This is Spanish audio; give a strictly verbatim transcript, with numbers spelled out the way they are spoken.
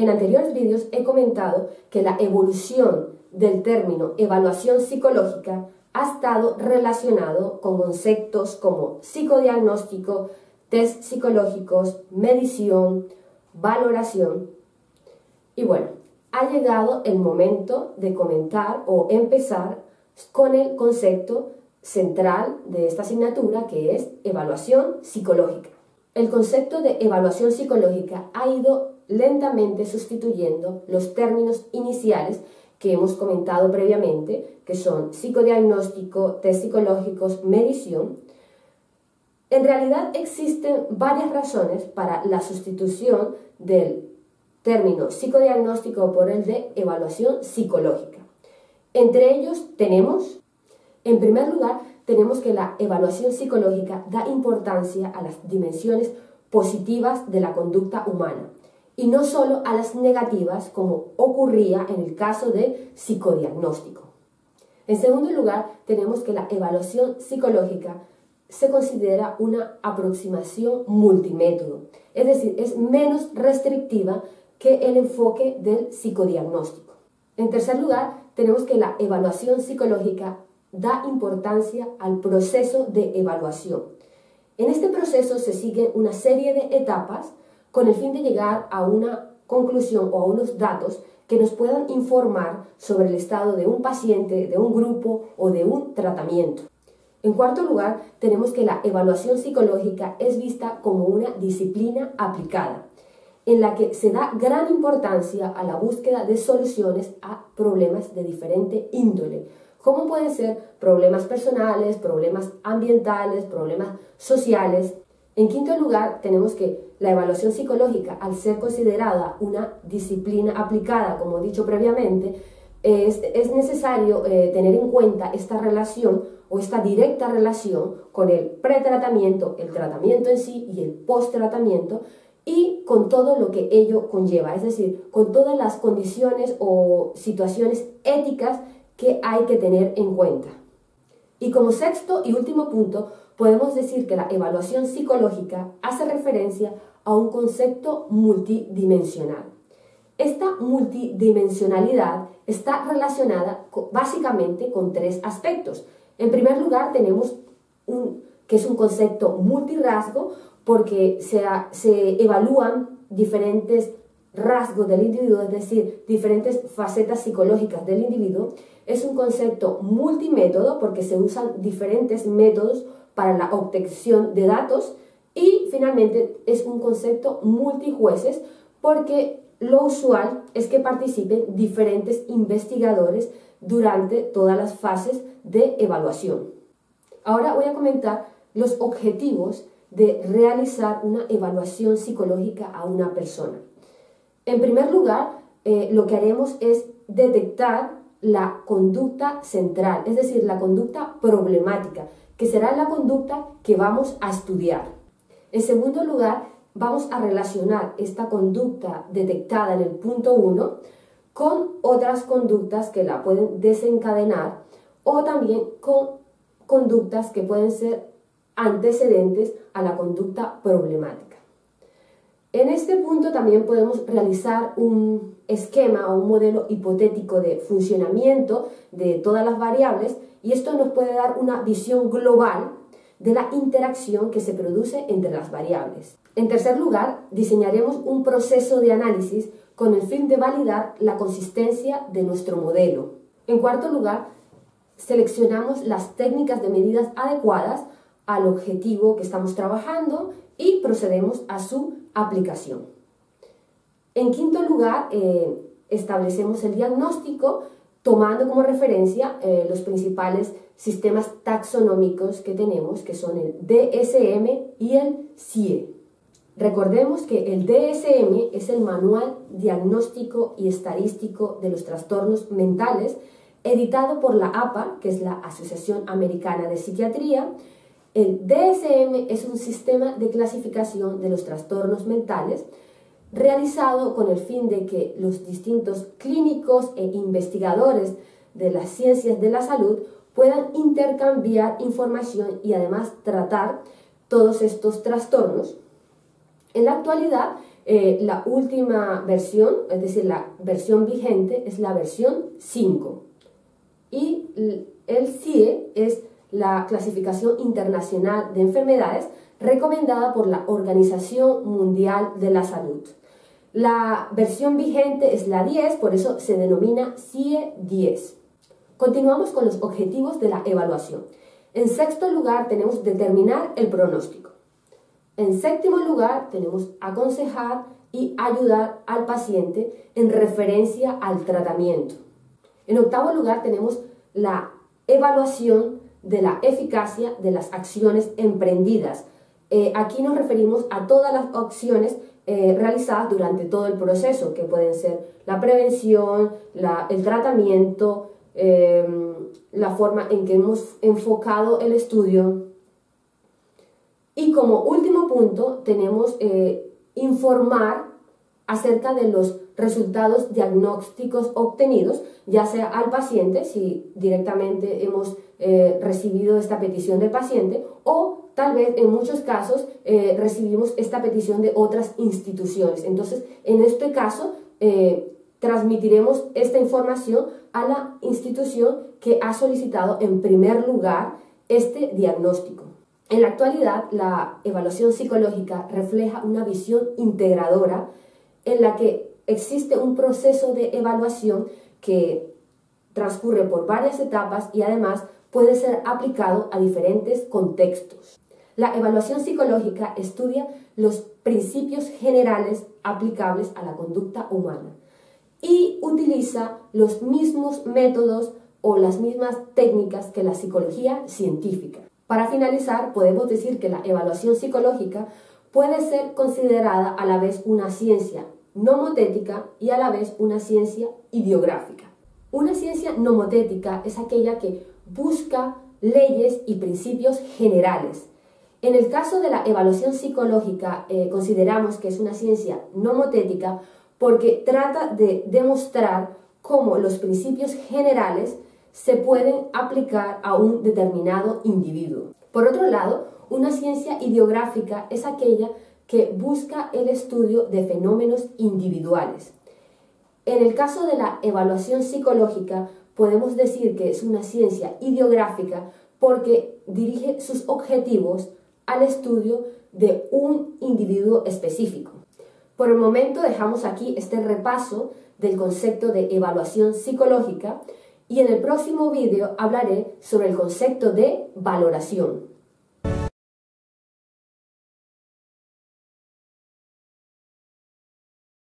En anteriores vídeos he comentado que la evolución del término evaluación psicológica ha estado relacionado con conceptos como psicodiagnóstico, test psicológicos, medición, valoración. Y bueno, ha llegado el momento de comentar o empezar con el concepto central de esta asignatura, que es evaluación psicológica. El concepto de evaluación psicológica ha ido lentamente sustituyendo los términos iniciales que hemos comentado previamente, que son psicodiagnóstico, test psicológicos, medición. En realidad existen varias razones para la sustitución del término psicodiagnóstico por el de evaluación psicológica. Entre ellos tenemos, en primer lugar, tenemos que la evaluación psicológica da importancia a las dimensiones positivas de la conducta humana y no solo a las negativas, como ocurría en el caso de psicodiagnóstico. En segundo lugar, tenemos que la evaluación psicológica se considera una aproximación multimétodo, es decir, es menos restrictiva que el enfoque del psicodiagnóstico. En tercer lugar, tenemos que la evaluación psicológica da importancia al proceso de evaluación. En este proceso se siguen una serie de etapas con el fin de llegar a una conclusión o a unos datos que nos puedan informar sobre el estado de un paciente, de un grupo o de un tratamiento. En cuarto lugar, tenemos que la evaluación psicológica es vista como una disciplina aplicada, en la que se da gran importancia a la búsqueda de soluciones a problemas de diferente índole, como pueden ser problemas personales, problemas ambientales, problemas sociales. En quinto lugar, tenemos que la evaluación psicológica, al ser considerada una disciplina aplicada, como he dicho previamente, es, es necesario eh, tener en cuenta esta relación o esta directa relación con el pretratamiento, el tratamiento en sí y el post-tratamiento, y con todo lo que ello conlleva, es decir, con todas las condiciones o situaciones éticas que hay que tener en cuenta. Y como sexto y último punto, podemos decir que la evaluación psicológica hace referencia a un concepto multidimensional. Esta multidimensionalidad está relacionada con, básicamente con tres aspectos. En primer lugar, tenemos un, que es un concepto multirrasgo, porque se, se evalúan diferentes rasgos del individuo, es decir, diferentes facetas psicológicas del individuo. Es un concepto multimétodo porque se usan diferentes métodos para la obtención de datos, y finalmente es un concepto multijueces porque lo usual es que participen diferentes investigadores durante todas las fases de evaluación. Ahora voy a comentar los objetivos de realizar una evaluación psicológica a una persona. En primer lugar, eh, lo que haremos es detectar la conducta central, es decir, la conducta problemática, que será la conducta que vamos a estudiar. En segundo lugar, vamos a relacionar esta conducta detectada en el punto uno con otras conductas que la pueden desencadenar, o también con conductas que pueden ser antecedentes a la conducta problemática. En este punto también podemos realizar un esquema o un modelo hipotético de funcionamiento de todas las variables, y esto nos puede dar una visión global de la interacción que se produce entre las variables. En tercer lugar, diseñaremos un proceso de análisis con el fin de validar la consistencia de nuestro modelo. En cuarto lugar, seleccionamos las técnicas de medidas adecuadas al objetivo que estamos trabajando y procedemos a su aplicación. En quinto lugar, eh, establecemos el diagnóstico tomando como referencia eh, los principales sistemas taxonómicos que tenemos, que son el D S M y el C I E. Recordemos que el D S M es el Manual Diagnóstico y Estadístico de los Trastornos Mentales, editado por la A P A, que es la Asociación Americana de Psiquiatría. El D S M es un sistema de clasificación de los trastornos mentales realizado con el fin de que los distintos clínicos e investigadores de las ciencias de la salud puedan intercambiar información y además tratar todos estos trastornos. En la actualidad, Eh, la última versión, es decir, la versión vigente, es la versión cinco. Y el C I E es la clasificación internacional de enfermedades recomendada por la Organización Mundial de la Salud. La versión vigente es la diez, por eso se denomina C I E diez. Continuamos con los objetivos de la evaluación. En sexto lugar tenemos determinar el pronóstico. En séptimo lugar tenemos aconsejar y ayudar al paciente en referencia al tratamiento. En octavo lugar tenemos la evaluación de la eficacia de las acciones emprendidas. Eh, aquí nos referimos a todas las acciones eh, realizadas durante todo el proceso, que pueden ser la prevención, la, el tratamiento, eh, la forma en que hemos enfocado el estudio. Y como último punto tenemos eh, informar acerca de los resultados diagnósticos obtenidos, ya sea al paciente, si directamente hemos eh, recibido esta petición del paciente, o tal vez en muchos casos eh, recibimos esta petición de otras instituciones. Entonces, en este caso, eh, transmitiremos esta información a la institución que ha solicitado en primer lugar este diagnóstico. En la actualidad, la evaluación psicológica refleja una visión integradora en la que existe un proceso de evaluación que transcurre por varias etapas y además puede ser aplicado a diferentes contextos. La evaluación psicológica estudia los principios generales aplicables a la conducta humana y utiliza los mismos métodos o las mismas técnicas que la psicología científica. Para finalizar, podemos decir que la evaluación psicológica puede ser considerada a la vez una ciencia nomotética y a la vez una ciencia ideográfica. Una ciencia nomotética es aquella que busca leyes y principios generales. En el caso de la evaluación psicológica, eh, consideramos que es una ciencia nomotética porque trata de demostrar cómo los principios generales se pueden aplicar a un determinado individuo. Por otro lado, una ciencia ideográfica es aquella que busca el estudio de fenómenos individuales. En el caso de la evaluación psicológica, podemos decir que es una ciencia ideográfica porque dirige sus objetivos al estudio de un individuo específico. Por el momento dejamos aquí este repaso del concepto de evaluación psicológica. Y en el próximo vídeo hablaré sobre el concepto de valoración.